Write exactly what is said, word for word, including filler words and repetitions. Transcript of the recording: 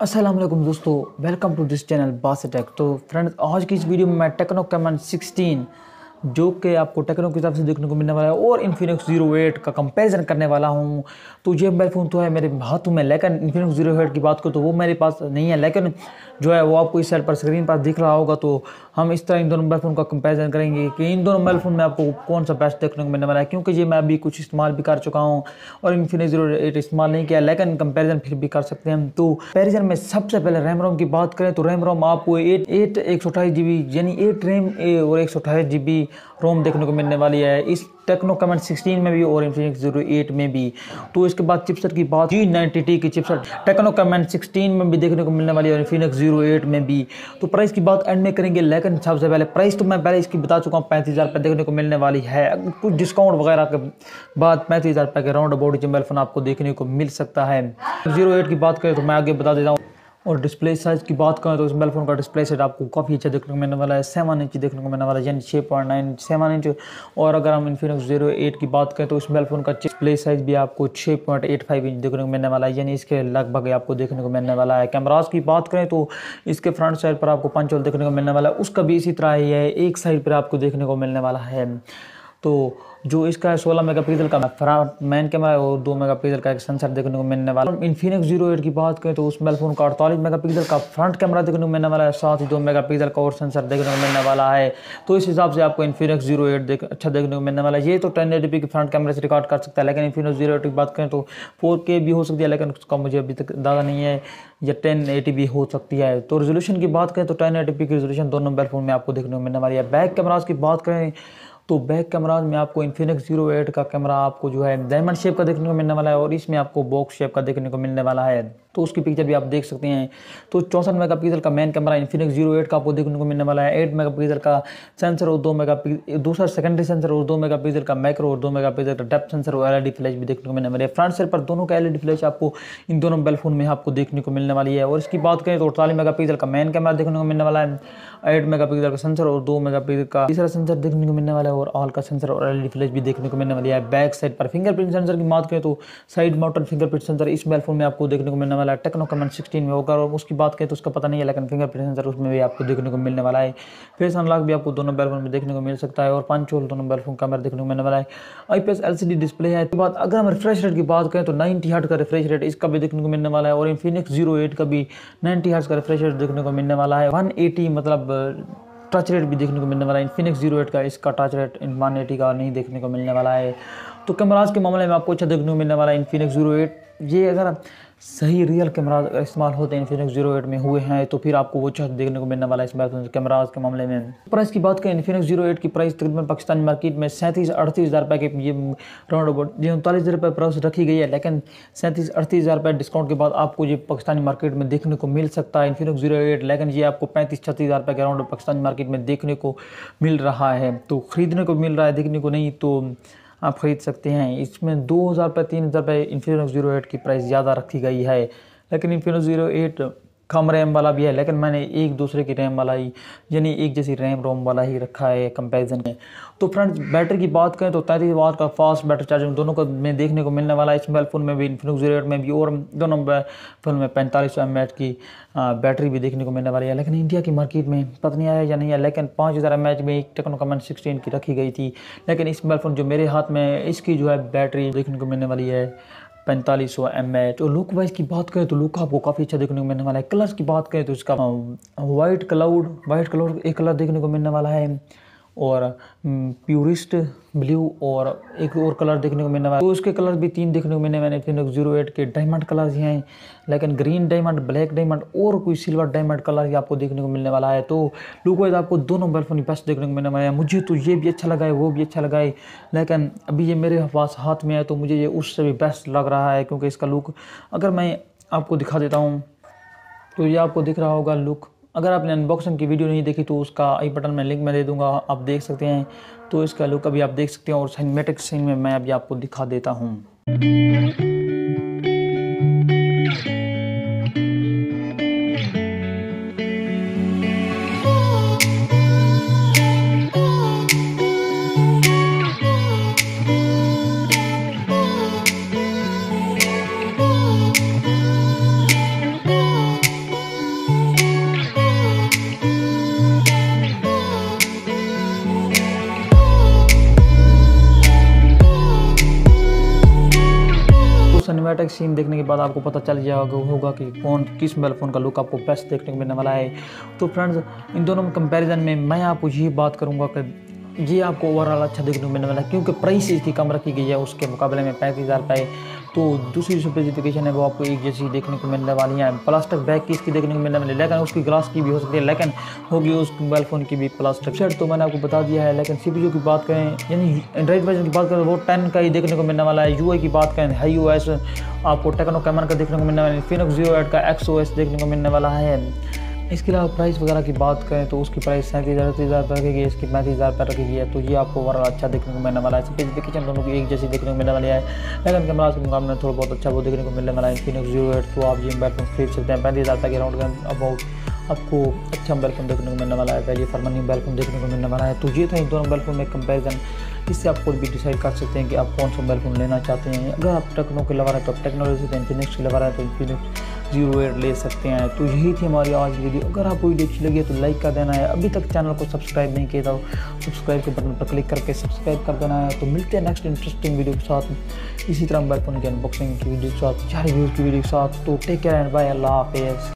अस्सलाम वालेकुम दोस्तों, welcome to this channel Basit tech. तो फ्रेंड्स, आज की इस वीडियो में मैं टेक्नो कैमन सोलह जो कि आपको टेक्नो की तरफ से देखने को मिलने वाला है और इन्फिनिक्स जीरो एट का कंपैरिजन करने वाला हूं। तो ये मोबाइल फ़ोन तो है मेरे हाथों में, लेकिन इन्फिनिक्स जीरो एट की बात करो तो वो मेरे पास नहीं है, लेकिन जो है वो आपको इस साइड पर स्क्रीन पर दिख रहा होगा। तो हम इस तरह इन दोनों मोबाइल फ़ोन का कंपैरिजन करेंगे कि इन दोनों मोबाइल फ़ोन में आपको कौन सा बेस्ट देखने को मिलने वाला है, क्योंकि ये मैं अभी कुछ इस्तेमाल भी कर चुका हूँ और इन्फिनिक्स जीरो एट इस्तेमाल नहीं किया, लेकिन कंपैरिजन फिर भी कर सकते हैं। तो कंपैरिजन में सबसे पहले रैम रोम की बात करें तो रैम रोम आपको एट एट एक सौ अट्ठाईस जी बी यानी एट रैम और एक सौ अट्ठाईस जी बी रोम देखने को मिलने वाली है इस टेक्नो कैमन सोलह में भी और इन्फिनिक्स जीरो एट में भी। तो इसके बाद चिपसेट की बात, जी नाइन्टी टी की चिपसेट टेक्नो कैमन सोलह में भी देखने को मिलने वाली है और इन्फिनिक्स जीरो एट में भी। तो प्राइस की बात एंड में करेंगे, लेकिन सबसे पहले प्राइस तो मैं पहले इसकी बता चुका हूँ, पैंतीस हज़ार रुपये देखने को मिलने वाली है। कुछ डिस्काउंट वगैरह के बाद पैंतीस हज़ार रुपये के राउंड अबाउट मोबाइल फ़ोन आपको देखने को मिल सकता है। जीरो एट की बात करें तो मैं आगे बता देता हूँ। और डिस्प्ले साइज़ की बात करें तो इस मोबाइल फ़ोन का डिस्प्ले सेट आपको काफ़ी अच्छा देखने को मिलने वाला है, सेवन इंच देखने को मिलने वाला है यानी छः पॉइंट नाइन सेवन इंच। और अगर हम इन्फिनिक्स जीरो एट की बात करें तो इस मोबाइल फ़ोन का डिस्प्ले साइज़ भी आपको छः पॉइंट एट फाइव इंच देखने को मिलने वाला है, यानी इसके लगभग आपको देखने को मिलने वाला है। कैमराज की बात करें तो इसके फ्रंट साइड पर आपको पंच होल देखने को मिलने वाला है, उसका भी इसी तरह ही है, एक साइड पर आपको देखने को मिलने वाला है। तो जो इसका है सोलह मेगापिक्सल का फ्रंट मेन कैमरा है और दो मेगापिक्सल का एक सेंसर देखने को मिलने वाला है। इन्फिनिक्स जीरो एट की बात करें तो उस मोबाइल फ़ोन का अड़तालीस मेगापिक्सल का फ्रंट कैमरा देखने को मिलने वाला है, साथ ही दो मेगापिक्सल का और सेंसर देखने को मिलने वाला है। तो इस हिसाब से आपको इन्फिनिक्स जीरो एट देख अच्छा देखने को मिलने वाला है। ये तो टेन एटी पी के फ्रंट कैमरे से रिकॉर्ड कर सकता है, लेकिन इन्फिनिक्स जीरो एट की बात करें तो फोर के भी हो सकती है, लेकिन उसका मुझे अभी तक अंदाजा नहीं है, या टेन एटी भी हो सकती है। तो रेजोल्यूशन की बात करें तो टेन एटी पी की रेजोल्यूशन दोनों मोबाइल फ़ोन में आपको देखने को मिलने वाली है। बैक कैमराज की बात करें तो बैक कैमराज में आपको इन्फिनिक्स जीरो एट का कैमरा आपको जो है डायमंड शेप का देखने को मिलने वाला है और इसमें आपको बॉक्स शेप का देखने को मिलने वाला है, तो उसकी पिक्चर भी आप देख सकते हैं। तो चौंसठ मेगापिक्सल का main camera Infinix zero eight का आपको देखने को मिलने वाला है, आठ मेगापिक्सल का सेंसर और दो मेगापिक्सल दूसरा सेकेंडरी सेंसर और दो मेगापिक्सल का मैक्रो और दो मेगापिक्सल का डेप्थ सेंसर और एलईडी फ्लैश भी देखने को मिलने वाली है। फ्रंट साइड पर दोनों का एलईडी फ्लैश आपको इन दोनों मोबाइल फोन में आपको देखने को मिलने वाली है। और इसकी बात करें तो अड़तालीस मेगापिक्सल का मेन कैमरा देखने को मिलने वाला है, आठ मेगापिक्सल का सेंसर और दो मेगापिक्सल का तीसरा सेंसर देखने को मिलने वाला है और ऑल का सेंसर और एलईडी फ्लैश भी देखने को मिलने वाली है। बैक साइड पर फिंगरप्रिंट सेंसर की बात करें तो साइड माउंटेड फिंगरप्रिंट सेंसर इस मोबाइल फोन में आपको देखने को मिलने वाला है, टेक्नो कैमन सोलह में होगा और उसकी बात करें तो उसका पता नहीं है, लेकिन फिंगरप्रिंट सेंसर उसमें भी आपको देखने को मिलने वाला है। फेस अनलॉक भी आपको दोनों मोबाइल फोन में देखने को मिल सकता है और पांच होल दोनों मोबाइल फोन कैमरा देखने को मिलने वाला है। आईपीएस एलसीडी डिस्प्ले है। इसके बाद अगर हम रिफ्रेश रेट की बात करें तो नाइन्टी हर्ट्ज का रिफ्रेश रेट इसका भी देखने को मिलने वाला है और इन्फिनिक्स जीरो एट का भी नाइन्टी हर्ट्ज का रिफ्रेश रेट देखने को मिलने वाला है। वन एटी मतलब टच रेट भी देखने को मिलने वाला है इन्फिनिक्स जीरो एट का, इसका टच रेट वन एटी का नहीं देखने को मिलने वाला है। तो कैमराज के मामले में आपको अच्छा देखने को मिलने वाला है इन्फिनिक्स जीरो एट। ये अगर सही रियल कैमरा इस्तेमाल होते हैं इन्फिनिक्स जीरो एट में हुए हैं तो फिर आपको वो चीज़ देखने को मिलने वाला है इस मोबाइल कैमराज के मामले में। प्राइस की बात करें इन्फिनिक्स जीरो एट की प्राइस तकरीबन पाकिस्तानी मार्केट में सैंतीस अड़तीस हज़ार रुपये के ये राउंड अबाउट जो उनतालीस हज़ार रुपये प्राइस रखी गई है, लेकिन सैंतीस अड़तीस हज़ार रुपये डिस्काउंट के बाद आपको ये पाकिस्तानी मार्केट में देखने को मिल सकता है इन्फिनिक्स जीरो एट, लेकिन ये आपको पैंतीस छत्तीस हज़ार रुपये के राउंड पाकिस्तानी मार्केट में देखने को मिल रहा है। तो ख़रीदने को मिल रहा है, देखने को नहीं, तो आप ख़रीद सकते हैं। इसमें दो हज़ार रुपये तीन हज़ार रुपये इन्फिनिक्स जीरो एट की प्राइस ज़्यादा रखी गई है, लेकिन इन्फिनिक्स जीरो एट कम रैम वाला भी है, लेकिन मैंने एक दूसरे की रैम वाला ही यानी एक जैसी रैम रोम वाला ही रखा है कंपैरिजन में। तो फ्रेंड्स, बैटरी की बात करें तो तैंतीस वाट का फास्ट बैटरी चार्जिंग दोनों को में देखने को मिलने वाला है इस मोबाइल फ़ोन में भी इन्फिनिक्स जीरो एट में भी, और दोनों मोबाइल फ़ोन में पैंतालीस सौ एम एच की बैटरी भी देखने को मिलने वाली है। लेकिन इंडिया की मार्केट में पता नहीं आया या नहीं है, लेकिन पाँच हज़ार एम एच में एक टेक्नो कैमन सोलह की रखी गई थी, लेकिन इस मोबाइल फ़ोन जो मेरे हाथ में है इसकी जो है बैटरी देखने को मिलने वाली है पैंतालीस सौ एम एच। और लुक वाइज की बात करें तो लुक आपको काफ़ी अच्छा देखने को मिलने वाला है। कलर्स की बात करें तो इसका वाइट क्लाउड वाइट कलर एक कलर देखने को मिलने वाला है और प्यूरिस्ट ब्लू और एक और कलर देखने को मिलने वाला है। तो उसके कलर भी तीन देखने को मिलने वाले इन्फिनिक्स जीरो एट के। डायमंड कलर्स हैं, लेकिन ग्रीन डायमंड, ब्लैक डायमंड और कोई सिल्वर डायमंड कलर ही आपको देखने को मिलने वाला है। तो लुक वाइज आपको दोनों मोबाइल फोन बेस्ट देखने को मिलने वाला है। मुझे तो ये भी अच्छा लगा है, वो भी अच्छा लगा है, लेकिन अभी ये मेरे पास हाथ में है तो मुझे ये उससे भी बेस्ट लग रहा है, क्योंकि इसका लुक अगर मैं आपको दिखा देता हूँ तो ये आपको दिख रहा होगा लुक। अगर आपने अनबॉक्सिंग की वीडियो नहीं देखी तो उसका आई बटन में लिंक मैं दे दूंगा, आप देख सकते हैं। तो इसका लुक अभी आप देख सकते हैं और सिनेमैटिक सीन में मैं अभी आपको दिखा देता हूं। टेक सिम देखने के बाद आपको पता चल जाएगा होगा कि कौन किस मोबाइल फ़ोन का लुक आपको बेस्ट देखने को मिलने वाला है। तो फ्रेंड्स, इन दोनों में कंपैरिजन में मैं आपको ये बात करूँगा कि ये आपको ओवरऑल अच्छा देखने को मिलने वाला है, क्योंकि प्राइस इसकी कम रखी गई है उसके मुकाबले में पैंतीस हज़ार रुपये। तो दूसरी स्पेसिफिकेशन है वो आपको एक जैसी देखने को मिलने वाली है। प्लास्टिक बैक की इसकी देखने को मिलने वाली है, लेकिन उसकी ग्लास की भी हो सकती है, लेकिन होगी उस मोबाइल फ़ोन की भी प्लास्टिक सेट। तो मैंने आपको बता दिया है। लेकिन सीपीयू की बात करें, यानी एंड्राइड वर्जन की बात करें, वो टेन का ही देखने को मिलने वाला है। यूआई की बात करें, हाई यूएस आपको टेक्नो कैमन का देखने को मिलने वाला है। इन्फिनिक्स जीरो एट का एक्सओएस देखने को मिलने वाला है। इसके अलावा प्राइस वगैरह की बात करें तो उसकी प्राइस सैंतीस हज़ार तीस हज़ार रखी गई है, इसकी पैंतीस हज़ार रुपये रखी गई है। तो ये आपको ओवरऑल अच्छा देखने को मिलने वाला है। स्पेसिफिकेशन दोनों की एक जैसी देखने को मिलने वाली है, लेकिन कैमरा के मुकाबले थोड़ा बहुत अच्छा वो देखने को मिलने वाला है। इन्फिनिक्स जीरो एट तो आप ये मोबाइल फोन खरीद सकते हैं पैंतीस हज़ार रुपये के अराउंड के अबाउट। आपको अच्छा मोबाइल फोन देखने को मिलने वाला है, value for money mobile phone देखने को मिलने वाला है। तो ये था इन दोनों मोबाइल फोन में कंपेरिजन। इससे आप खुद भी डिसाइड कर सकते हैं कि आप कौन सा मोबाइल फोन लेना चाहते हैं। अगर आप टेक्नो के लवर है तो आप टेक्नोलॉजी से, इन्फिनिक्स के लवर है तो इन्फिनिक्स जीरो एट ले सकते हैं। तो यही थी हमारी आज वीडियो। अगर आपको वीडियो अच्छी लगी है तो लाइक कर देना है। अभी तक चैनल को सब्सक्राइब नहीं किया था, सब्सक्राइब के बटन पर क्लिक करके सब्सक्राइब कर देना है। तो मिलते हैं नेक्स्ट इंटरेस्टिंग वीडियो के साथ, इसी तरह मोबाइल फोन की अनबॉक्सिंग की वीडियो के साथ, चार व्यूज़ की वीडियो के साथ। तो टेक केयर एंड बाय, अल्लाह हाफिज़।